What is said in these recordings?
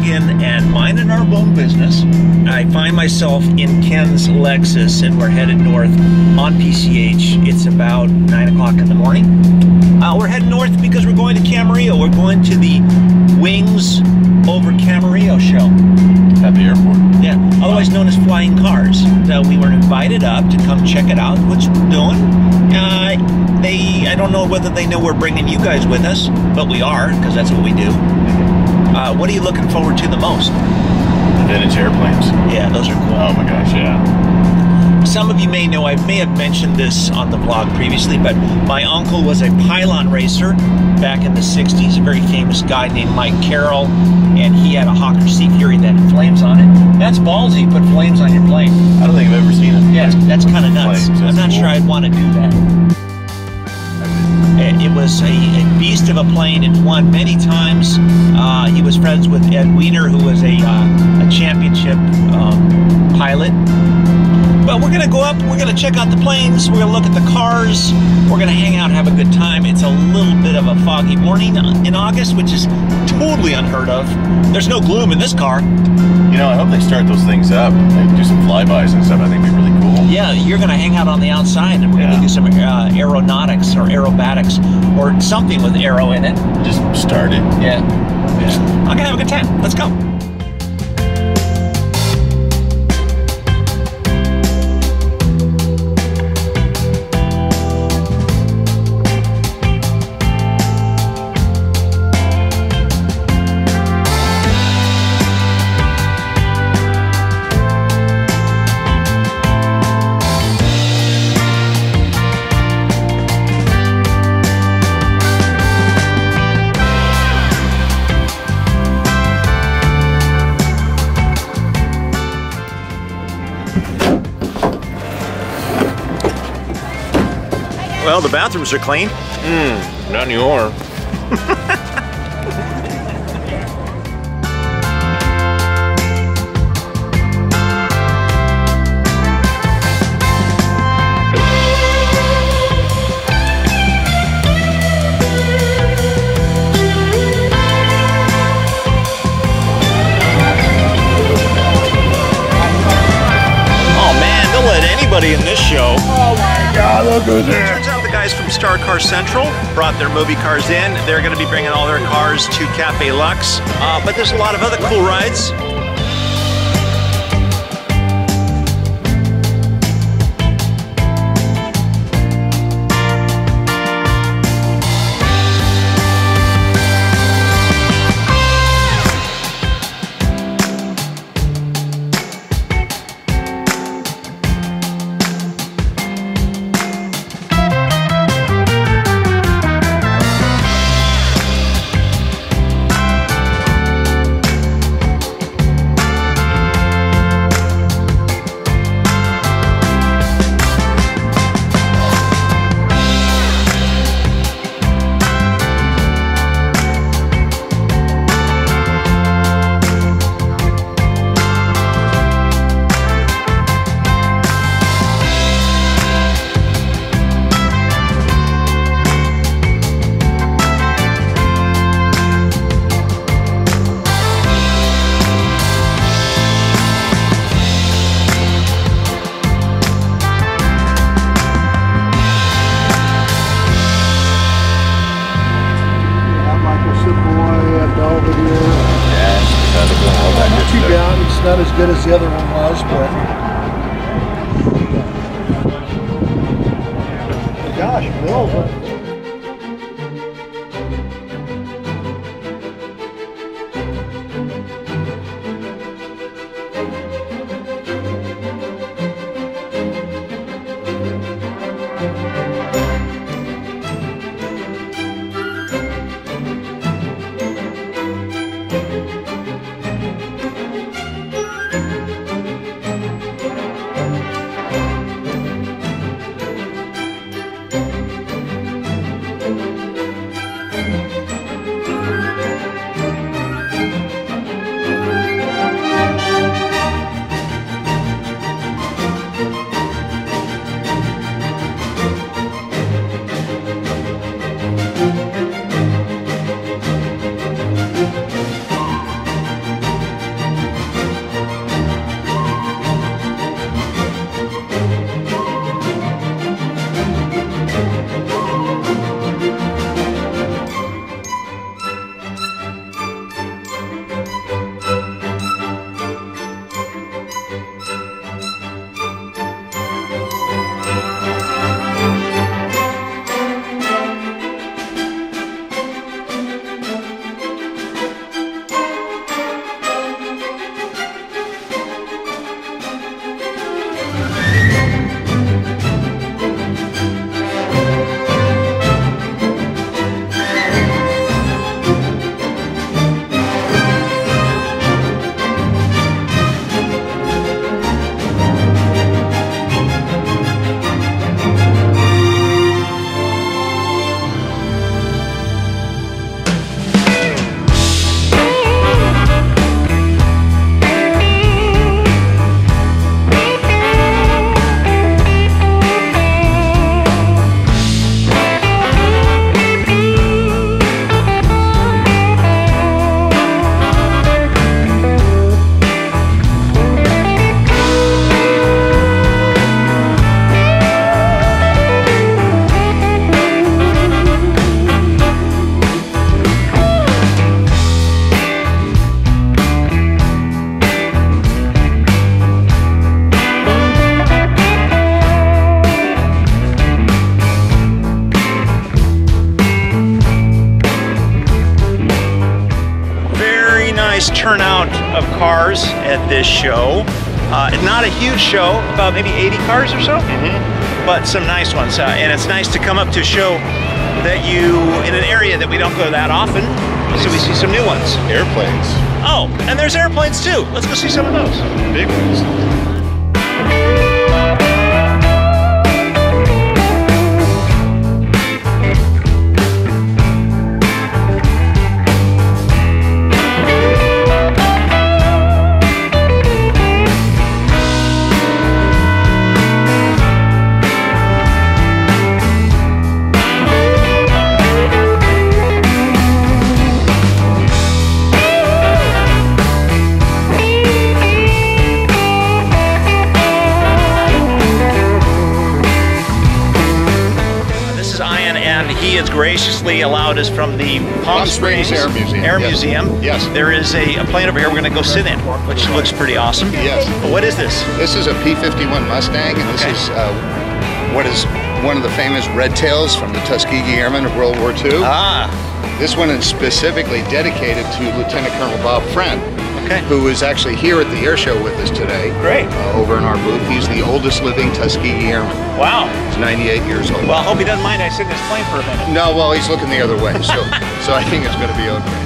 log in and minding our own business. I find myself in Ken's Lexus and we're headed north on PCH. It's about 9 o'clock in the morning. We're heading north because we're going to Camarillo. We're going to the Wings Over Camarillo show. At the airport. Yeah, otherwise known as Flying Cars. So we were invited up to come check it out, which we're doing. I don't know whether they know we're bringing you guys with us, but we are, because that's what we do. What are you looking forward to the most? The vintage airplanes. Yeah, those are cool. Oh my gosh, yeah. Some of you may know, I may have mentioned this on the vlog previously, but my uncle was a pylon racer back in the 60s, a very famous guy named Mike Carroll, and he had a Hawker Sea Fury that had flames on it. That's ballsy, put flames on your plane. I don't think I've ever seen it. Yeah, that's kind of nuts. I'm not sure I'd want to do that. It was a beast of a plane. It won many times. He was friends with Ed Wiener, who was a championship pilot. But we're gonna go up, we're gonna check out the planes, we're gonna look at the cars, we're gonna hang out, have a good time. It's a little bit of a foggy morning in August, which is totally unheard of. There's no gloom in this car. You know, I hope they start those things up. They do some flybys and stuff. I think it'd be really cool. Yeah, you're gonna hang out on the outside and we're gonna do some aeronautics or aerobatics or something with aero in it. Just start it. Yeah. I'm gonna have a good time. Let's go. Well, the bathrooms are clean. Not anymore. Oh man, don't let anybody in this show. Oh my God, look who's there. From Star Car Central brought their movie cars in. They're going to be bringing all their cars to Cafe Lux, but there's a lot of other cool rides. Not as good as the other one was, but gosh, Bill. turnout of cars at this show. Not a huge show, about maybe 80 cars or so, but some nice ones. And it's nice to come up to a show that you, in an area that we don't go that often, so we see some new ones. Airplanes. Oh, and there's airplanes too. Let's go see some of those. Big ones. Graciously allowed us from the Palm Springs Air Museum. Yes. There is a plane over here we're going to go sit in, which looks pretty awesome. Yes. But what is this? This is a P-51 Mustang, and this is what is one of the famous red tails from the Tuskegee Airmen of World War II. Ah. This one is specifically dedicated to Lieutenant Colonel Bob Friend, who is actually here at the air show with us today. Great. Over in our booth. He's the oldest living Tuskegee Airman. Wow. He's 98 years old. Well, I hope he doesn't mind I sit in this plane for a minute. No, well, he's looking the other way, so, so I think it's going to be okay.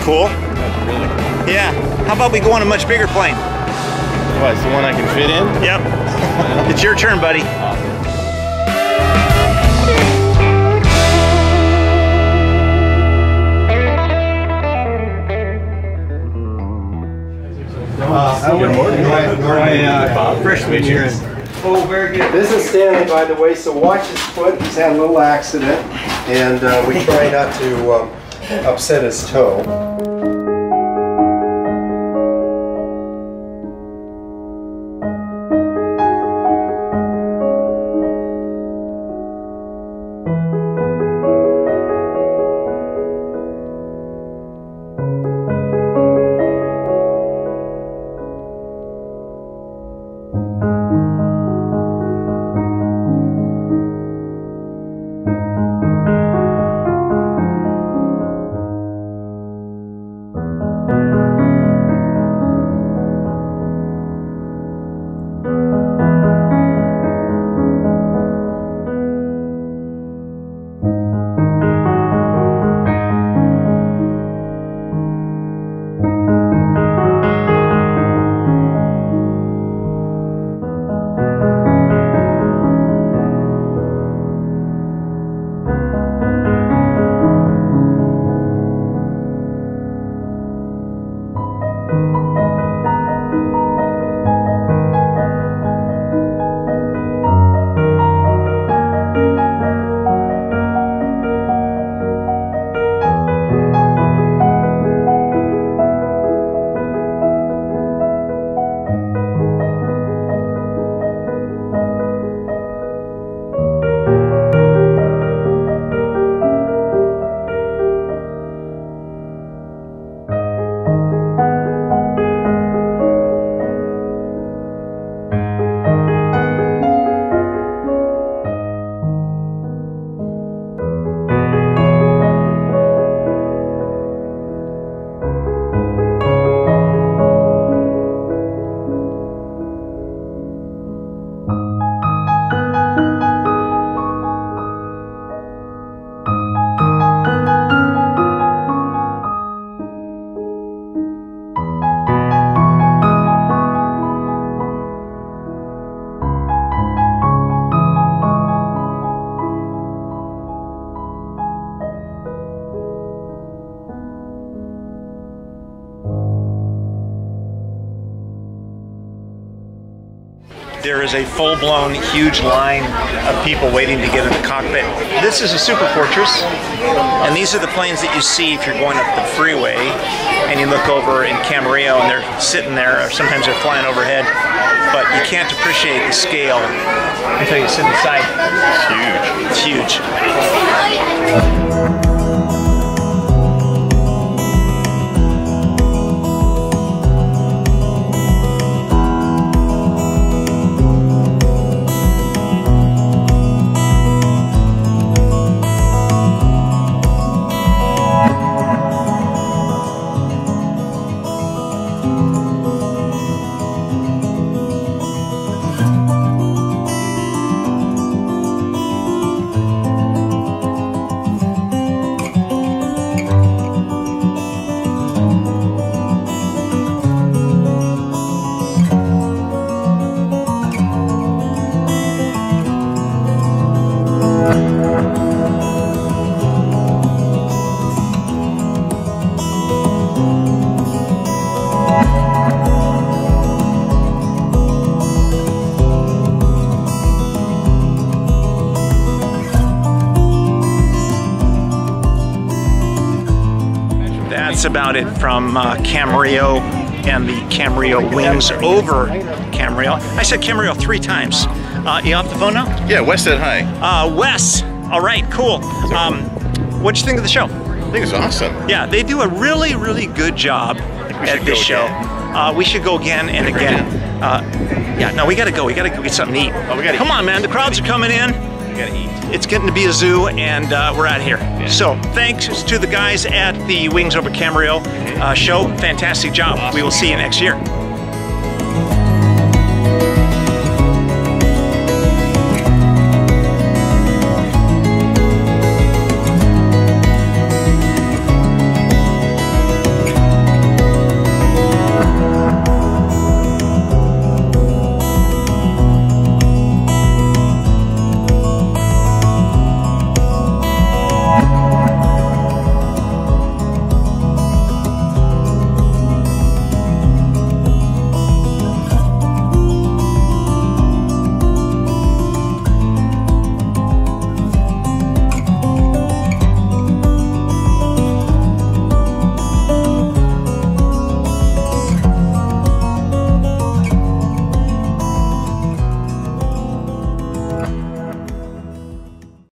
Cool. That's really cool. Yeah. How about we go on a much bigger plane? What, it's the one I can fit in? Yep. It's your turn, buddy. Good morning. Hi, fresh meat here. Oh, very good. This is Stanley, by the way, so watch his foot. He's had a little accident, and we try not to upset his toe. there is a full-blown huge line of people waiting to get in the cockpit. This is a Superfortress, and these are the planes that you see if you're going up the freeway and you look over in Camarillo and they're sitting there, or sometimes they're flying overhead, but you can't appreciate the scale until you sit inside. It's huge. It's huge. That's about it from Camarillo and the Camarillo Wings Over Camarillo. I said Camarillo 3 times. You off the phone now? Yeah, Wes said hi. Wes, all right, cool. What'd you think of the show? I think it's awesome. Yeah, they do a really, really good job at this show. We should go again and again. Yeah, no, we gotta go get something to eat. Oh, we gotta come on, man, the crowds are coming in. We gotta eat. It's getting to be a zoo, and we're out of here. Yeah. So thanks to the guys at the Wings Over Camarillo show. Fantastic job. Awesome. We will see you next year.